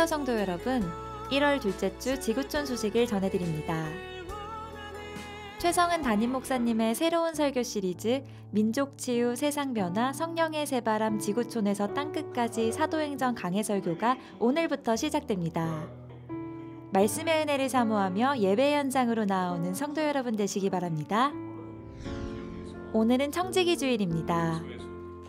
안녕하세요 성도 여러분, 1월 둘째 주 지구촌 소식을 전해드립니다. 최성은 담임 목사님의 새로운 설교 시리즈 민족치유, 세상변화, 성령의 새바람, 지구촌에서 땅끝까지 사도행전 강해 설교가 오늘부터 시작됩니다. 말씀의 은혜를 사모하며 예배 현장으로 나아오는 성도 여러분 되시기 바랍니다. 오늘은 청지기 주일입니다.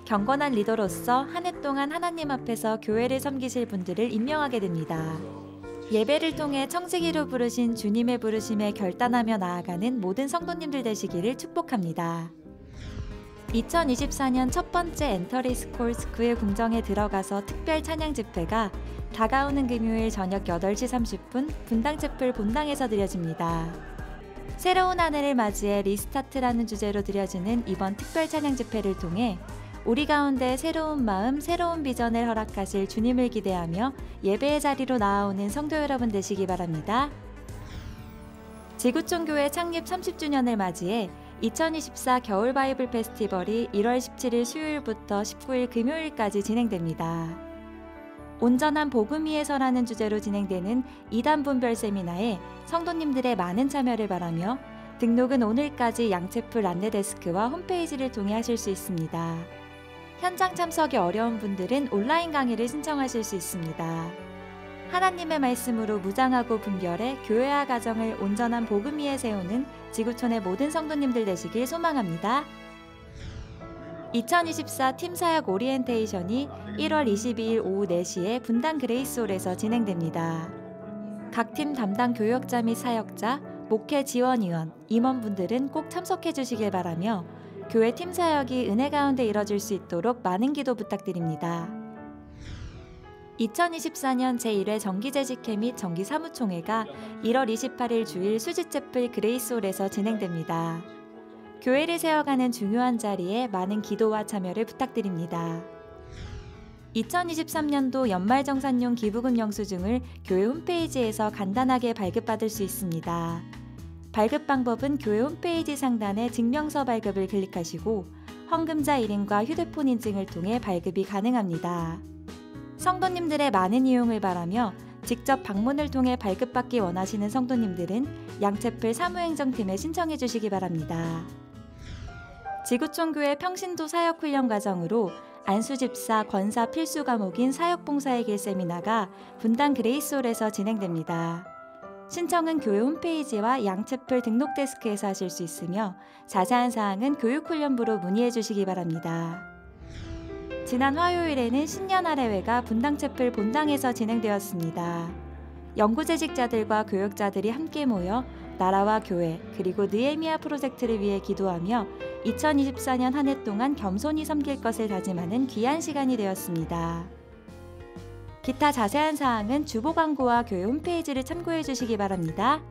경건한 리더로서 한 해 동안 하나님 앞에서 교회를 섬기실 분들을 임명하게 됩니다. 예배를 통해 청지기로 부르신 주님의 부르심에 결단하며 나아가는 모든 성도님들 되시기를 축복합니다. 2024년 첫 번째 엔터리스콜 스크의 궁정에 들어가서 특별 찬양 집회가 다가오는 금요일 저녁 8시 30분 분당채플 본당에서 드려집니다. 새로운 한 해를 맞이해 리스타트라는 주제로 드려지는 이번 특별 찬양 집회를 통해 우리 가운데 새로운 마음, 새로운 비전을 허락하실 주님을 기대하며 예배의 자리로 나아오는 성도 여러분 되시기 바랍니다. 지구촌교회 창립 30주년을 맞이해 2024 겨울 바이블 페스티벌이 1월 17일 수요일부터 19일 금요일까지 진행됩니다. 온전한 복음 위에서라는 주제로 진행되는 2단 분별 세미나에 성도님들의 많은 참여를 바라며 등록은 오늘까지 양채플 안내데스크와 홈페이지를 통해 하실 수 있습니다. 현장 참석이 어려운 분들은 온라인 강의를 신청하실 수 있습니다. 하나님의 말씀으로 무장하고 분별해 교회와 가정을 온전한 복음 위에 세우는 지구촌의 모든 성도님들 되시길 소망합니다. 2024 팀사역 오리엔테이션이 1월 22일 오후 4시에 분당 그레이스홀에서 진행됩니다. 각 팀 담당 교역자 및 사역자, 목회 지원위원, 임원분들은 꼭 참석해 주시길 바라며 교회 팀사역이 은혜 가운데 이뤄질 수 있도록 많은 기도 부탁드립니다. 2024년 제1회 정기재직회 및 정기사무총회가 1월 28일 주일 수지채플 그레이스홀에서 진행됩니다. 교회를 세워가는 중요한 자리에 많은 기도와 참여를 부탁드립니다. 2023년도 연말정산용 기부금 영수증을 교회 홈페이지에서 간단하게 발급받을 수 있습니다. 발급 방법은 교회 홈페이지 상단에 증명서 발급을 클릭하시고 헌금자 이름과 휴대폰 인증을 통해 발급이 가능합니다. 성도님들의 많은 이용을 바라며 직접 방문을 통해 발급받기 원하시는 성도님들은 양채플 사무행정팀에 신청해 주시기 바랍니다. 지구촌교회 평신도 사역훈련 과정으로 안수집사 권사 필수 과목인 사역봉사의 길 세미나가 분당 그레이스홀에서 진행됩니다. 신청은 교회 홈페이지와 양채플 등록데스크에서 하실 수 있으며 자세한 사항은 교육훈련부로 문의해 주시기 바랍니다. 지난 화요일에는 신년 할례회가 분당채플 본당에서 진행되었습니다. 연구재직자들과 교역자들이 함께 모여 나라와 교회 그리고 느헤미야 프로젝트를 위해 기도하며 2024년 한 해 동안 겸손히 섬길 것을 다짐하는 귀한 시간이 되었습니다. 기타 자세한 사항은 주보 광고와 교회 홈페이지를 참고해 주시기 바랍니다.